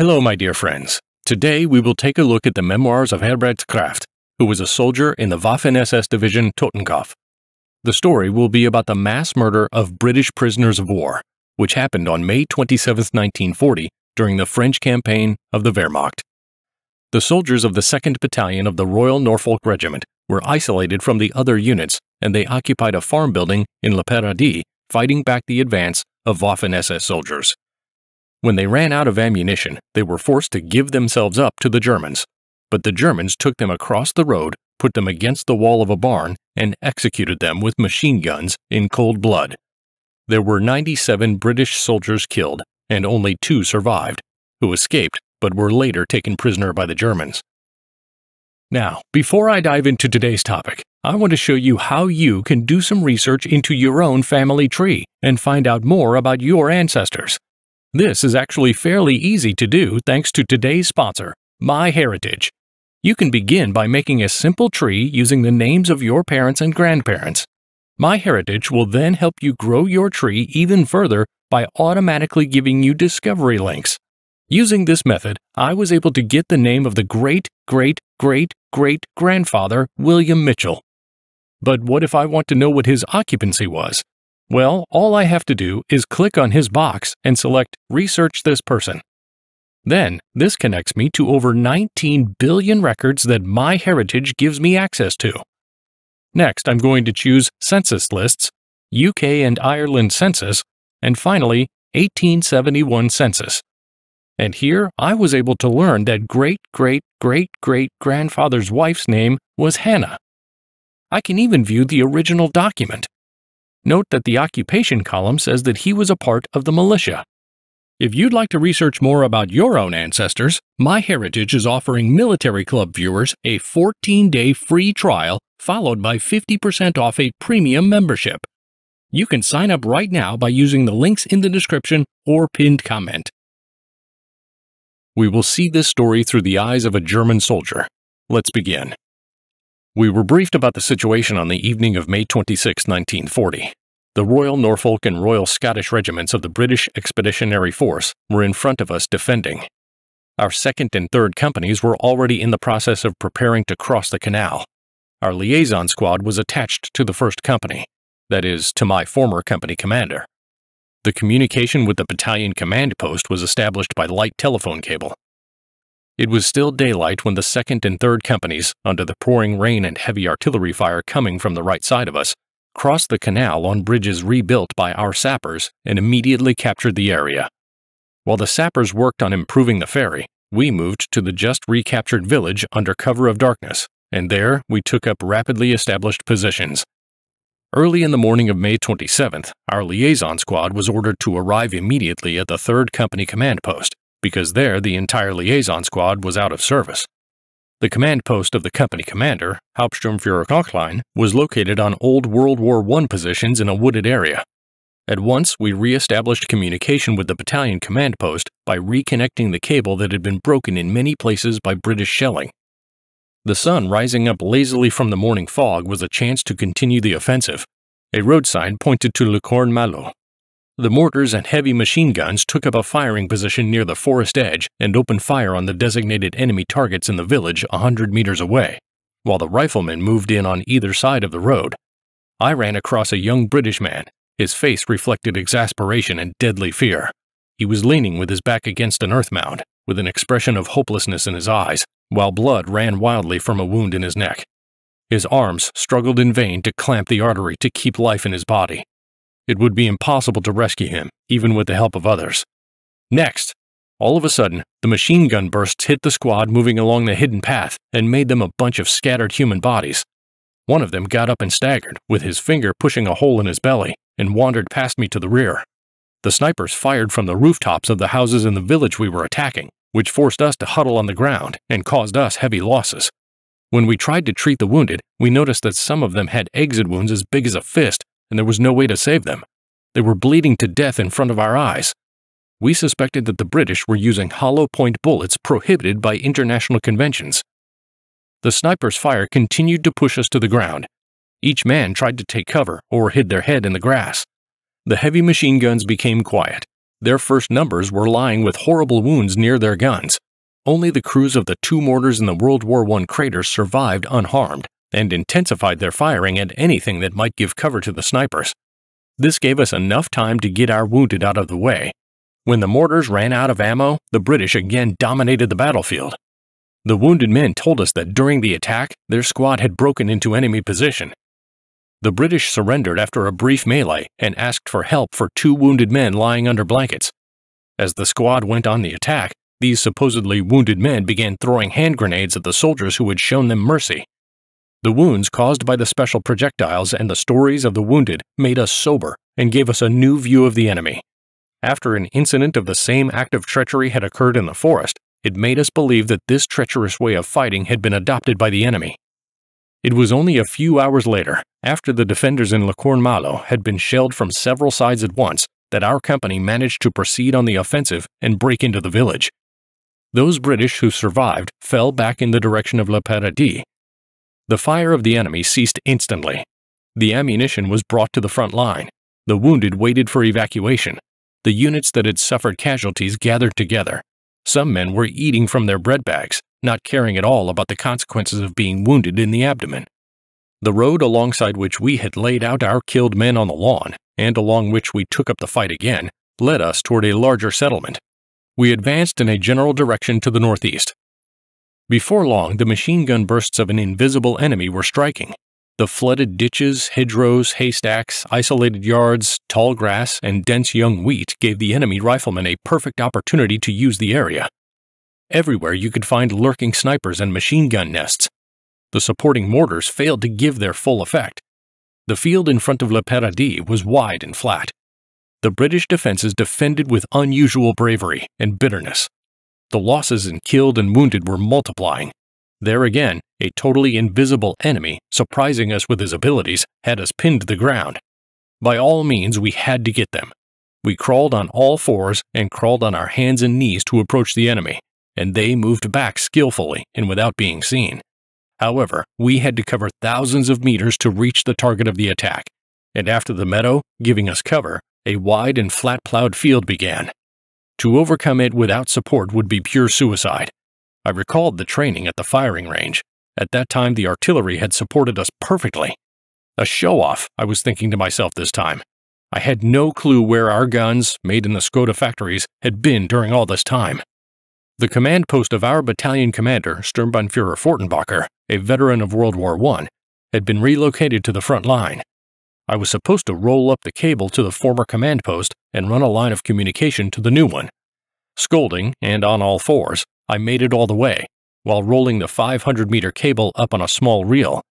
Hello, my dear friends. Today we will take a look at the memoirs of Herbert Kraft, who was a soldier in the Waffen-SS division Totenkopf. The story will be about the mass murder of British prisoners of war, which happened on May 27, 1940, during the French campaign of the Wehrmacht. The soldiers of the 2nd Battalion of the Royal Norfolk Regiment were isolated from the other units, and they occupied a farm building in Le Paradis, fighting back the advance of Waffen-SS soldiers. When they ran out of ammunition, they were forced to give themselves up to the Germans, but the Germans took them across the road, put them against the wall of a barn, and executed them with machine guns in cold blood. There were 97 British soldiers killed, and only 2 survived, who escaped but were later taken prisoner by the Germans. Now, before I dive into today's topic, I want to show you how you can do some research into your own family tree and find out more about your ancestors. This is actually fairly easy to do thanks to today's sponsor, MyHeritage. You can begin by making a simple tree using the names of your parents and grandparents. MyHeritage will then help you grow your tree even further by automatically giving you discovery links. Using this method, I was able to get the name of the great-great-great-great-grandfather William Mitchell. But what if I want to know what his occupancy was? Well, all I have to do is click on his box and select Research This Person. Then, this connects me to over 19 billion records that MyHeritage gives me access to. Next, I'm going to choose Census Lists, UK and Ireland Census, and finally, 1871 Census. And here, I was able to learn that great-great-great-great-grandfather's wife's name was Hannah. I can even view the original document. Note that the occupation column says that he was a part of the militia. If you'd like to research more about your own ancestors, MyHeritage is offering Military Club viewers a 14-day free trial followed by 50% off a premium membership. You can sign up right now by using the links in the description or pinned comment. We will see this story through the eyes of a German soldier. Let's begin. We were briefed about the situation on the evening of May 26, 1940. The Royal Norfolk and Royal Scottish Regiments of the British Expeditionary Force were in front of us defending. Our 2nd and 3rd companies were already in the process of preparing to cross the canal. Our liaison squad was attached to the 1st Company, that is, to my former company commander. The communication with the battalion command post was established by light telephone cable. It was still daylight when the 2nd and 3rd companies, under the pouring rain and heavy artillery fire coming from the right side of us, crossed the canal on bridges rebuilt by our sappers and immediately captured the area. While the sappers worked on improving the ferry, we moved to the just recaptured village under cover of darkness, and there we took up rapidly established positions. Early in the morning of May 27th, our liaison squad was ordered to arrive immediately at the 3rd Company command post, because there the entire liaison squad was out of service. The command post of the company commander, Hauptsturmführer Knöchlein, was located on old World War I positions in a wooded area. At once, we re-established communication with the battalion command post by reconnecting the cable that had been broken in many places by British shelling. The sun rising up lazily from the morning fog was a chance to continue the offensive. A road sign pointed to Le Cornet-Malo. The mortars and heavy machine guns took up a firing position near the forest edge and opened fire on the designated enemy targets in the village 100 meters away, while the riflemen moved in on either side of the road. I ran across a young British man. His face reflected exasperation and deadly fear. He was leaning with his back against an earth mound, with an expression of hopelessness in his eyes, while blood ran wildly from a wound in his neck. His arms struggled in vain to clamp the artery to keep life in his body. It would be impossible to rescue him, even with the help of others. Next, all of a sudden, the machine gun bursts hit the squad moving along the hidden path and made them a bunch of scattered human bodies. One of them got up and staggered, with his finger pushing a hole in his belly, and wandered past me to the rear. The snipers fired from the rooftops of the houses in the village we were attacking, which forced us to huddle on the ground and caused us heavy losses. When we tried to treat the wounded, we noticed that some of them had exit wounds as big as a fist, and there was no way to save them. They were bleeding to death in front of our eyes. We suspected that the British were using hollow-point bullets prohibited by international conventions. The snipers' fire continued to push us to the ground. Each man tried to take cover or hid their head in the grass. The heavy machine guns became quiet. Their first numbers were lying with horrible wounds near their guns. Only the crews of the two mortars in the World War I crater survived unharmed and intensified their firing at anything that might give cover to the snipers. This gave us enough time to get our wounded out of the way. When the mortars ran out of ammo, the British again dominated the battlefield. The wounded men told us that during the attack, their squad had broken into enemy position. The British surrendered after a brief melee and asked for help for two wounded men lying under blankets. As the squad went on the attack, these supposedly wounded men began throwing hand grenades at the soldiers who had shown them mercy. The wounds caused by the special projectiles and the stories of the wounded made us sober and gave us a new view of the enemy. After an incident of the same act of treachery had occurred in the forest, it made us believe that this treacherous way of fighting had been adopted by the enemy. It was only a few hours later, after the defenders in Le Cornet-Malo had been shelled from several sides at once, that our company managed to proceed on the offensive and break into the village. Those British who survived fell back in the direction of Le Paradis. The fire of the enemy ceased instantly. The ammunition was brought to the front line. The wounded waited for evacuation. The units that had suffered casualties gathered together. Some men were eating from their bread bags, not caring at all about the consequences of being wounded in the abdomen. The road alongside which we had laid out our killed men on the lawn, and along which we took up the fight again, led us toward a larger settlement. We advanced in a general direction to the northeast. Before long, the machine gun bursts of an invisible enemy were striking. The flooded ditches, hedgerows, haystacks, isolated yards, tall grass, and dense young wheat gave the enemy riflemen a perfect opportunity to use the area. Everywhere you could find lurking snipers and machine gun nests. The supporting mortars failed to give their full effect. The field in front of Le Paradis was wide and flat. The British defenses defended with unusual bravery and bitterness. The losses in killed and wounded were multiplying. There again, a totally invisible enemy, surprising us with his abilities, had us pinned to the ground. By all means, we had to get them. We crawled on all fours and crawled on our hands and knees to approach the enemy, and they moved back skillfully and without being seen. However, we had to cover thousands of meters to reach the target of the attack, and after the meadow, giving us cover, a wide and flat plowed field began. To overcome it without support would be pure suicide. I recalled the training at the firing range. At that time, the artillery had supported us perfectly. A show-off, I was thinking to myself this time. I had no clue where our guns, made in the Skoda factories, had been during all this time. The command post of our battalion commander, Sturmbannführer Fortenbacher, a veteran of World War I, had been relocated to the front line. I was supposed to roll up the cable to the former command post and run a line of communication to the new one. Scolding, and on all fours, I made it all the way, while rolling the 500-meter cable up on a small reel.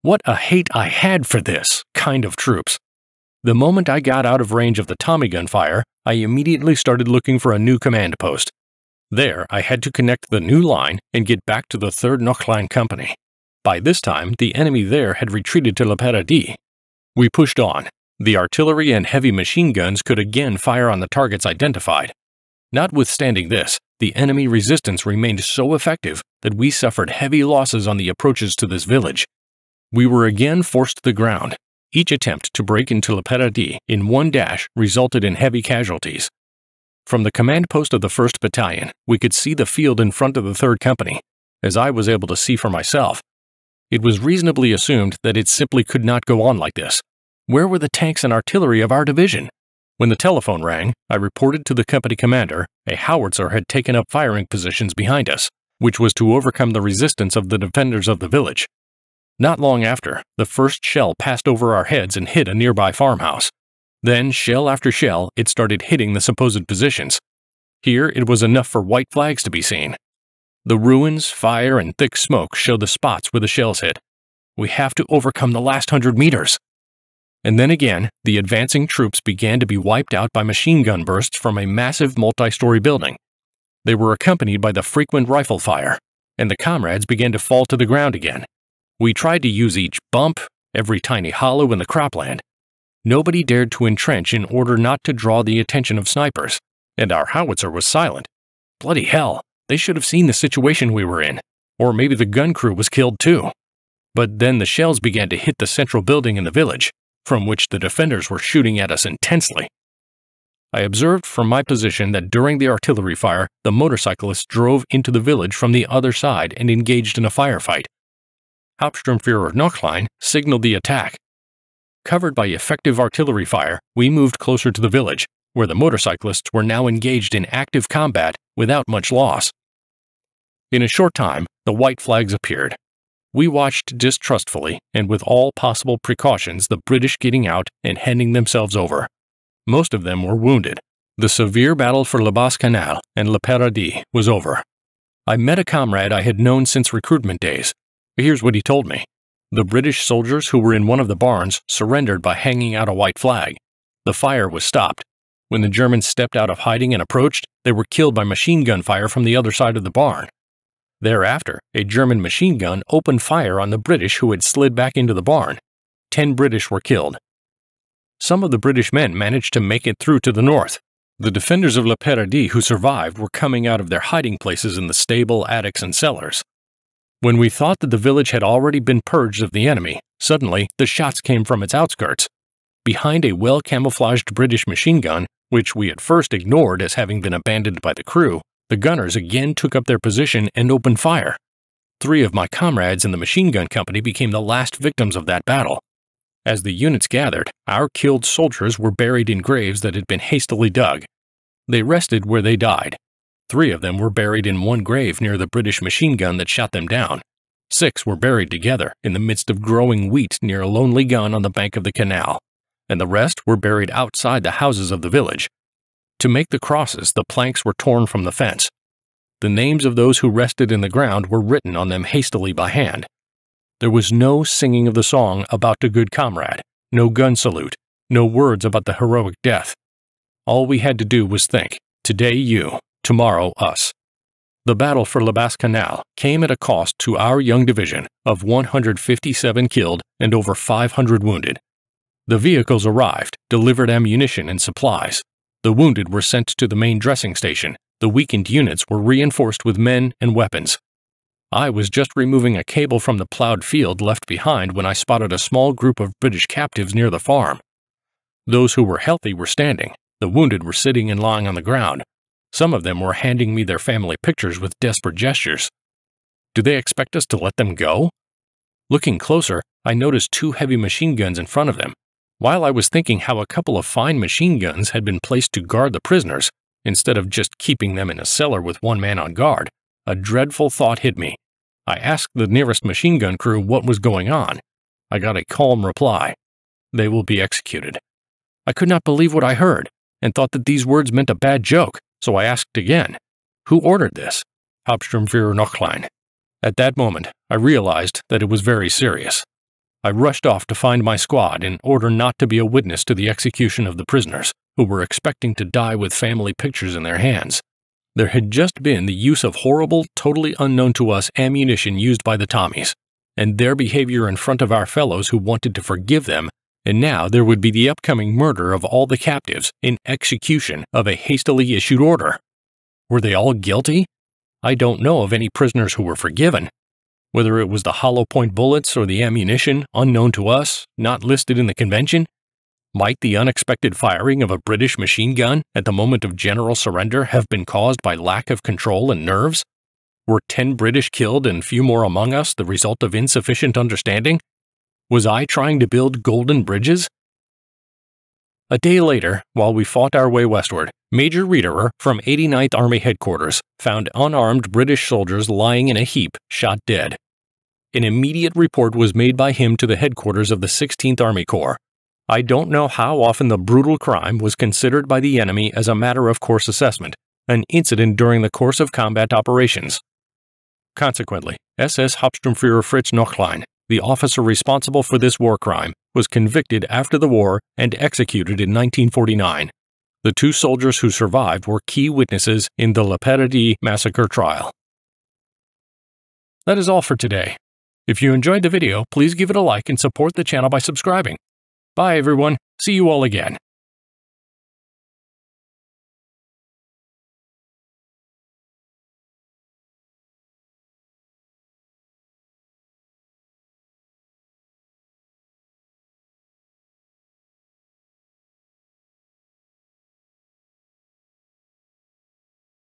What a hate I had for this kind of troops. The moment I got out of range of the Tommy gun fire, I immediately started looking for a new command post. There, I had to connect the new line and get back to the 3rd Knöchlein Company. By this time, the enemy there had retreated to Le Paradis. We pushed on. The artillery and heavy machine guns could again fire on the targets identified. Notwithstanding this, the enemy resistance remained so effective that we suffered heavy losses on the approaches to this village. We were again forced to the ground. Each attempt to break into Le Paradis in one dash resulted in heavy casualties. From the command post of the 1st Battalion, we could see the field in front of the 3rd Company, as I was able to see for myself. It was reasonably assumed that it simply could not go on like this. Where were the tanks and artillery of our division? When the telephone rang, I reported to the company commander a howitzer had taken up firing positions behind us, which was to overcome the resistance of the defenders of the village. Not long after, the first shell passed over our heads and hit a nearby farmhouse. Then, shell after shell, it started hitting the supposed positions. Here, it was enough for white flags to be seen. The ruins, fire, and thick smoke show the spots where the shells hit. We have to overcome the last 100 meters. And then again, the advancing troops began to be wiped out by machine gun bursts from a massive multi-story building. They were accompanied by the frequent rifle fire, and the comrades began to fall to the ground again. We tried to use each bump, every tiny hollow in the cropland. Nobody dared to entrench in order not to draw the attention of snipers, and our howitzer was silent. Bloody hell, they should have seen the situation we were in, or maybe the gun crew was killed too. But then the shells began to hit the central building in the village, from which the defenders were shooting at us intensely. I observed from my position that during the artillery fire, the motorcyclists drove into the village from the other side and engaged in a firefight. Hauptsturmführer Knöchlein signaled the attack. Covered by effective artillery fire, we moved closer to the village, where the motorcyclists were now engaged in active combat without much loss. In a short time, the white flags appeared. We watched distrustfully and with all possible precautions the British getting out and handing themselves over. Most of them were wounded. The severe battle for La Bassée Canal and Le Paradis was over. I met a comrade I had known since recruitment days. Here's what he told me. The British soldiers who were in one of the barns surrendered by hanging out a white flag. The fire was stopped. When the Germans stepped out of hiding and approached, they were killed by machine gun fire from the other side of the barn. Thereafter, a German machine gun opened fire on the British who had slid back into the barn. 10 British were killed. Some of the British men managed to make it through to the north. The defenders of Le Paradis who survived were coming out of their hiding places in the stable, attics, and cellars. When we thought that the village had already been purged of the enemy, suddenly the shots came from its outskirts. Behind a well-camouflaged British machine gun, which we at first ignored as having been abandoned by the crew, the gunners again took up their position and opened fire. 3 of my comrades in the machine gun company became the last victims of that battle. As the units gathered, our killed soldiers were buried in graves that had been hastily dug. They rested where they died. 3 of them were buried in one grave near the British machine gun that shot them down. 6 were buried together in the midst of growing wheat near a lonely gun on the bank of the canal, and the rest were buried outside the houses of the village. To make the crosses, the planks were torn from the fence. The names of those who rested in the ground were written on them hastily by hand. There was no singing of the song about the good comrade, no gun salute, no words about the heroic death. All we had to do was think, today you, tomorrow us. The battle for La Bassée Canal came at a cost to our young division of 157 killed and over 500 wounded. The vehicles arrived, delivered ammunition and supplies. The wounded were sent to the main dressing station. The weakened units were reinforced with men and weapons. I was just removing a cable from the plowed field left behind when I spotted a small group of British captives near the farm. Those who were healthy were standing. The wounded were sitting and lying on the ground. Some of them were handing me their family pictures with desperate gestures. Do they expect us to let them go? Looking closer, I noticed 2 heavy machine guns in front of them. While I was thinking how a couple of fine machine guns had been placed to guard the prisoners, instead of just keeping them in a cellar with one man on guard, a dreadful thought hit me. I asked the nearest machine gun crew what was going on. I got a calm reply. They will be executed. I could not believe what I heard and thought that these words meant a bad joke, so I asked again, who ordered this? Hauptsturmführer Knöchlein. At that moment, I realized that it was very serious. I rushed off to find my squad in order not to be a witness to the execution of the prisoners, who were expecting to die with family pictures in their hands. There had just been the use of horrible, totally unknown to us ammunition used by the Tommies, and their behavior in front of our fellows who wanted to forgive them, and now there would be the upcoming murder of all the captives in execution of a hastily issued order. Were they all guilty? I don't know of any prisoners who were forgiven. Whether it was the hollow-point bullets or the ammunition, unknown to us, not listed in the convention? Might the unexpected firing of a British machine gun at the moment of general surrender have been caused by lack of control and nerves? Were 10 British killed and few more among us the result of insufficient understanding? Was I trying to build golden bridges? A day later, while we fought our way westward, Major Riederer from 89th Army Headquarters found unarmed British soldiers lying in a heap, shot dead. An immediate report was made by him to the headquarters of the 16th Army Corps. I don't know how often the brutal crime was considered by the enemy as a matter of course assessment, an incident during the course of combat operations. Consequently, SS Hauptsturmführer Fritz Knöchlein, the officer responsible for this war crime, was convicted after the war and executed in 1949. The 2 soldiers who survived were key witnesses in the Le Paradis massacre trial. That is all for today. If you enjoyed the video, please give it a like and support the channel by subscribing. Bye everyone, see you all again.